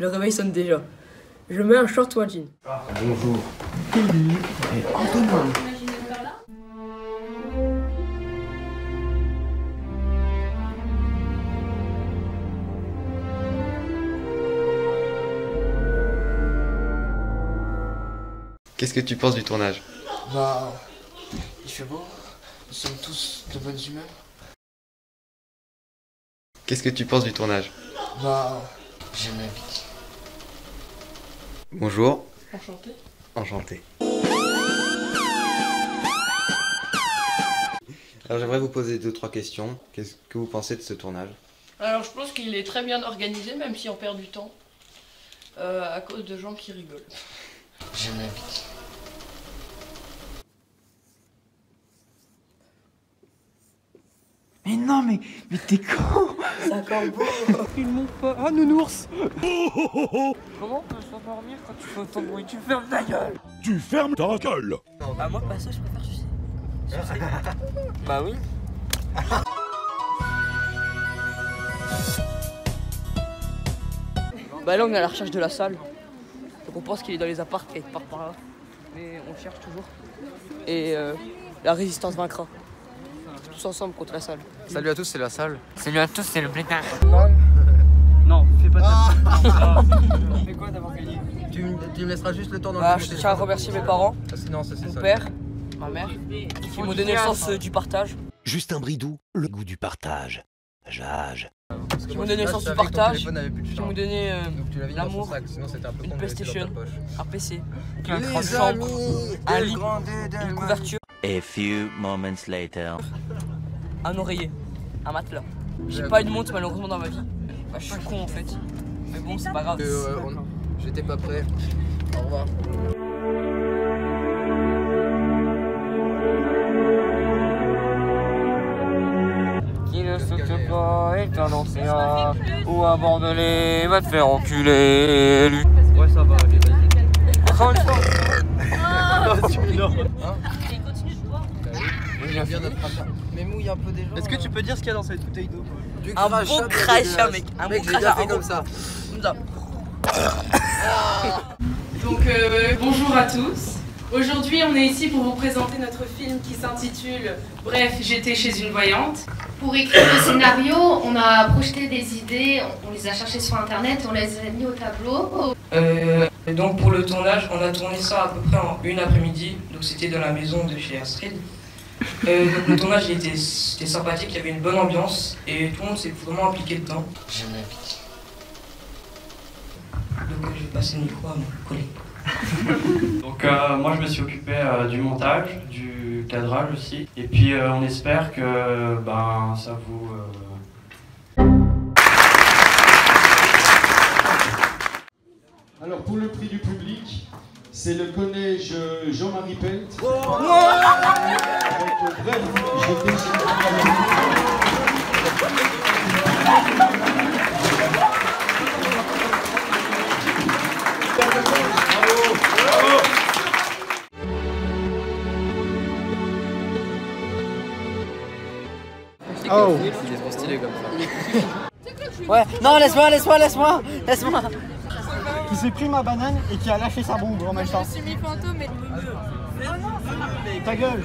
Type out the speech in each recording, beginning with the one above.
Le réveil sonne déjà. Je mets un short ou un jean. Ah, bonjour. Kelly et Antonin. Qu'est-ce que tu penses du tournage? Bah, il fait beau. Nous sommes tous de bonne humeur. Qu'est-ce que tu penses du tournage? Bah, j'aime la vie. Bonjour. Enchanté. Enchanté. Alors j'aimerais vous poser 2-3 questions. Qu'est-ce que vous pensez de ce tournage? Alors je pense qu'il est très bien organisé, même si on perd du temps. À cause de gens qui rigolent. J'aime la vie. Mais non, mais t'es con. C'est encore beau. Ils m'ont pas... Ah, nounours. Comment on peut s'endormir quand tu fais autant de bruit? Tu fermes ta gueule. Tu fermes ta gueule. Bah moi, pas ça, je préfère sucer. Sucer. Bah oui. Bah là, on est à la recherche de la salle. Donc on pense qu'il est dans les apparts et part par là. Mais on cherche toujours. Et la résistance vaincra. Tous ensemble contre la salle. Salut à tous, c'est la salle. Salut à tous, c'est le blétard. Non, fais pas ça. Fais quoi d'avoir gagné? Tu me laisseras juste le temps dans le jeu. Je tiens à remercier mes parents, mon père, ma mère, qui m'ont donné le sens du partage. Justin Bridou, le goût du partage. Jage. Qui m'ont donné le sens du partage. Qui m'ont donné l'amour, une PlayStation, un PC, un grand chambre, un lit, une couverture. A few moments later. Un oreiller, un matelas. J'ai pas une montre malheureusement dans ma vie. Bah, je suis con en fait. Mais bon, c'est pas grave. J'étais pas prêt. Au revoir. Qui ne saute pas est un ancien. Ou un bordelais va te faire enculer. Ouais, ça va, allez, vas-y. Encore une fois. Non, mais mouille un peu des gens. Est-ce que tu peux dire ce qu'il y a dans cette bouteille d'eau? Un bon crachat, mec. Un bon crachat comme ça. Donc bonjour à tous. Aujourd'hui on est ici pour vous présenter notre film qui s'intitule Bref, j'étais chez une voyante. Pour écrire le scénario, on a projeté des idées, on les a cherchées sur internet, on les a mis au tableau. Donc pour le tournage, on a tourné ça à peu près en une après-midi. Donc c'était dans la maison de chez Astrid. Donc le tournage était sympathique, il y avait une bonne ambiance et tout le monde s'est vraiment impliqué dedans. J'aime la vie. Donc je vais passer le micro à mon collègue. Donc moi je me suis occupé du montage, du cadrage aussi. Et puis on espère que ben, ça vous... Alors pour le prix du public, c'est le collège Jean-Marie Pelt. Oh avec Bref, j'étais chez une bravo. C'est des trop stylés comme ça. Ouais, non, laisse-moi. Qui s'est pris ma banane et qui a lâché sa bombe en même temps. Je me suis mis fantôme et... Oh non, ta gueule.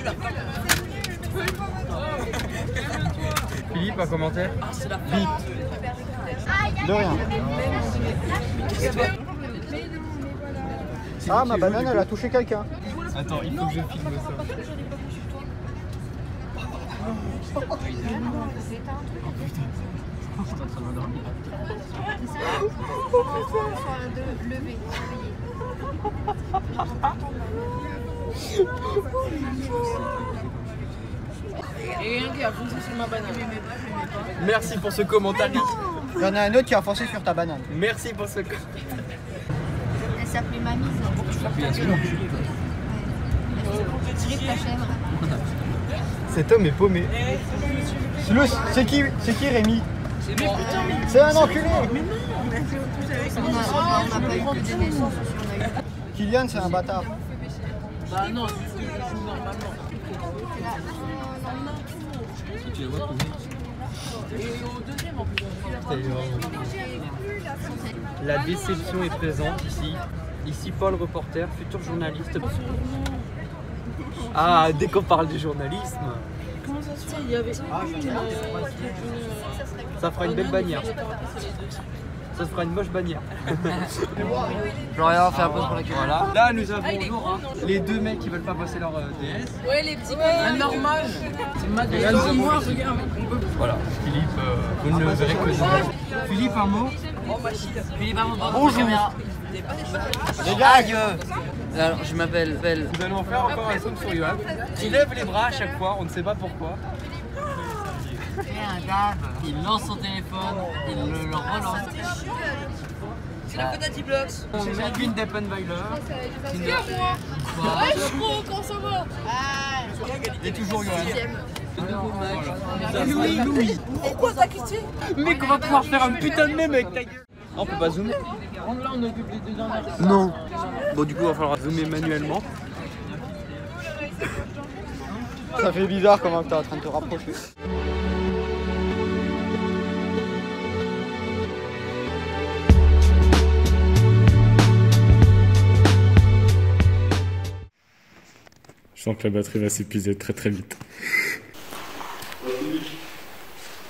Philippe, un commentaire? Vite. De rien. Ah, ma banane, elle a touché quelqu'un. Attends, il faut que je filme ça. Merci pour ce commentaire. Il y en a un autre qui a foncé sur ta banane. Merci pour ce commentaire. Elle s'appelait Mamie. Cet homme est paumé. C'est qui Rémi? C'est un enculé! Mais non! Kylian, c'est un bâtard. Bah non, c'est juste que je joue normalement. La déception est présente ici. Ici Paul, reporter, futur journaliste. Ah, dès qu'on parle du journalisme. Comment ça se fait? Il y avait ça fera une belle bannière. Ça se fera une moche bannière. Florian, fais un pause pour la caméra. Là, nous avons les deux mecs qui veulent pas passer leur DS. Ouais, les petits mecs. Normal. C'est ma regarde. Voilà, Philippe, vous ne le verrez que jamais. Philippe, un mot. Philippe, un mot. Bonjour. Les gars, alors, je m'appelle Belle. Nous allons faire encore un somme sur Yoann. Il lève les bras à chaque fois, on ne sait pas pourquoi. Il lance son téléphone, il le relance. C'est le PotatoBlox. J'ai mis une Deppenweiler. C'est bien moi. Ouais, je crois qu'on s'en va. Et toujours Yoann. Louis. Pourquoi t'as quitté? Mec, on va pouvoir faire un putain de mème avec ta gueule. On peut pas zoomer. Là, on occupe les deux dernières. Non. Bon, du coup, il va falloir zoomer manuellement. Ça fait bizarre comment t'es en train de te rapprocher. Je sens que la batterie va s'épuiser très vite. Oh, j'ai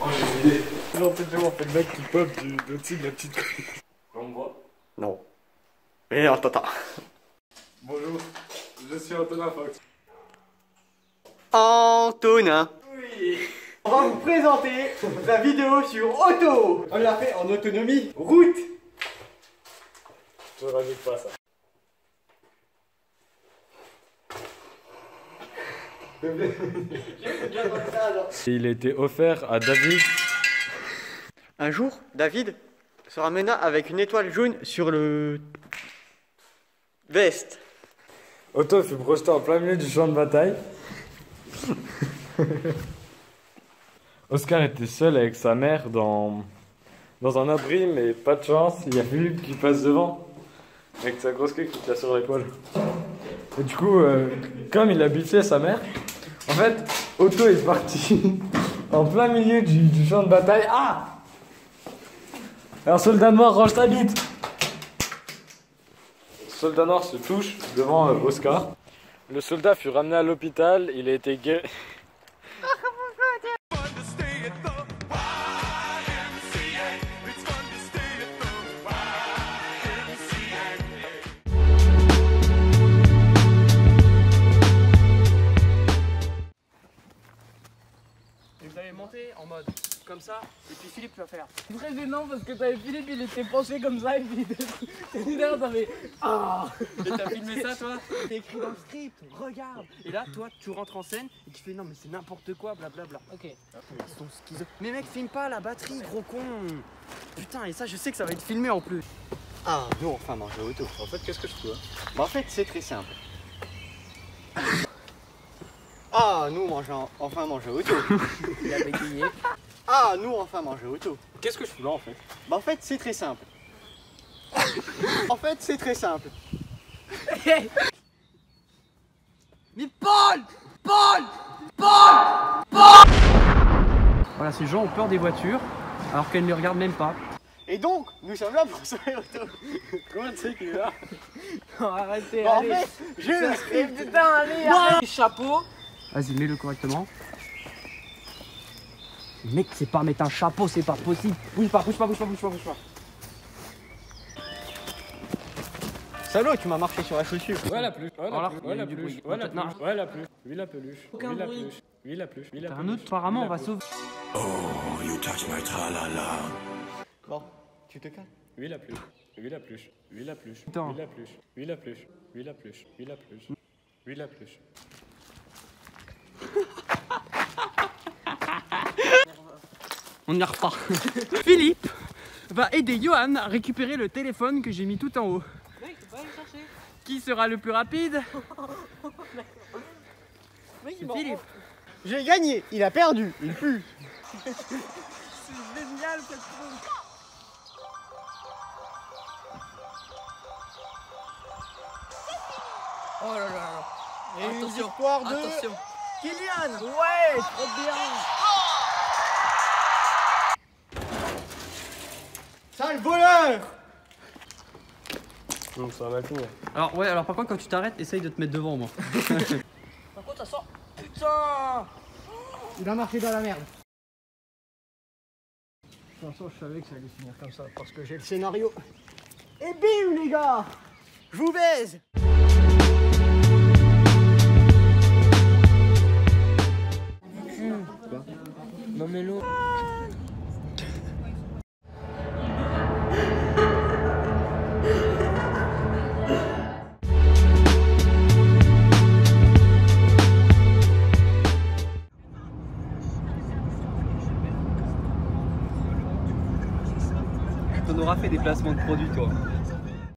une idée. Non, on fait le mec qui pop du type de la petite couille. On me voit? Non. Et attends. Bonjour, je suis Antonin Fox. Antonin. Oui. On va vous présenter la vidéo sur auto. On l'a fait en autonomie route. Je rajoute pas ça. Il a été offert à David. Un jour, David se ramena avec une étoile jaune sur le veste. Otto fut projeté en plein milieu du champ de bataille. Oscar était seul avec sa mère dans un abri, mais pas de chance, il y a Philippe qui passe devant avec sa grosse queue qui tient sur l'épaule. Et du coup, comme il a buté sa mère, en fait, Otto est parti en plein milieu du champ de bataille. Ah! Un soldat noir range ta bite! Le soldat noir se touche devant Oscar. Le soldat fut ramené à l'hôpital, il a été guéri. En mode comme ça, et puis Philippe tu vas faire. C'est très gênant parce que t'avais Philippe, il était penché comme ça, et puis derrière t'avais ah. Et t'as filmé ça toi? T'es écrit dans le script, regarde. Et là toi tu rentres en scène et tu fais non mais c'est n'importe quoi, blablabla. Ok. Mais mec filme pas la batterie gros con. Putain et ça je sais que ça va être filmé en plus. Ah non enfin manger auto. En fait qu'est-ce que je peux hein bah, en fait c'est très simple. Ah, nous enfin manger auto. Il a bégayé. Ah, nous enfin manger auto. Qu'est-ce que je fous là en fait? Bah en fait c'est très simple. En fait c'est très simple. Mais Paul. Voilà, ces gens ont peur des voitures alors qu'elles ne les regardent même pas. Et donc, nous sommes là pour sauver Otto. Comment tu sais qu'il est là? Non, arrêtez, bah, allez. En fait, je le script, putain, allez, arrête. Chapeau. Vas-y, mets-le correctement. Mec, c'est pas mettre un chapeau, c'est pas possible. Bouge pas. Salaud, tu m'as marqué sur la chaussure. Ouais, la peluche. Ouais, la peluche. Lui, la peluche. Aucun bruit. Lui, la peluche. T'as un autre, apparemment, on va sauver. Oh, you touch my tralala. Bon, tu te calmes. Lui, la peluche. Putain. Lui, la peluche. On n'y repart. Philippe va aider Yoann à récupérer le téléphone que j'ai mis tout en haut. Mec, faut pas aller chercher. Qui sera le plus rapide? Mec, Philippe. J'ai gagné, il a perdu, il pue. C'est génial cette chose. Oh là là. Et attention, une victoire de Kylian. Ouais, trop bien. Sale voleur! Donc ça va cool. Alors ouais, alors par contre quand tu t'arrêtes, essaye de te mettre devant moi. Par contre ça sent... Putain! Il a marché dans la merde. De toute façon je savais que ça allait finir comme ça parce que j'ai le scénario. Et bim les gars! Je vous baise! Non mais l'eau... On aura fait des placements de produits toi.